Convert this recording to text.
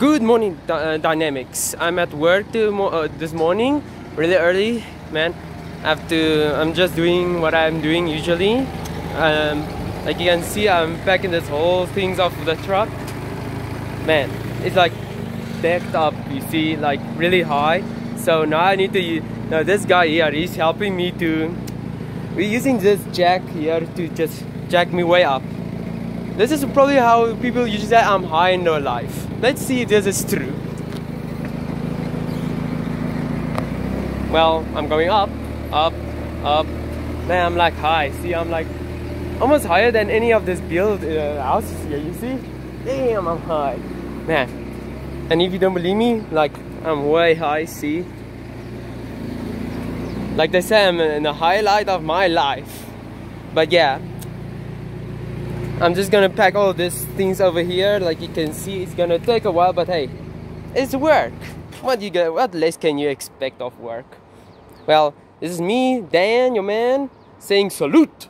Good morning, Dynamics. I'm at work this morning, really early, man. I'm just doing what I'm doing usually. Like you can see, I'm packing this whole things off the truck. Man, it's like decked up, you see, like really high. So now I need to, now this guy here, he's helping me to, we're using this jack here to just jack me way up. This is probably how people usually say I'm high in their life. Let's see if this is true. Well, I'm going up, up, up. Man, I'm like high. See, I'm like almost higher than any of this build houses here, you see? Damn, I'm high. Man, and if you don't believe me, like I'm way high, see? Like they say, I'm in the highlight of my life. But yeah. I'm just gonna pack all these things over here. Like you can see, it's gonna take a while, but hey, it's work. What less can you expect of work? Well, this is me, Dan, your man, saying salute.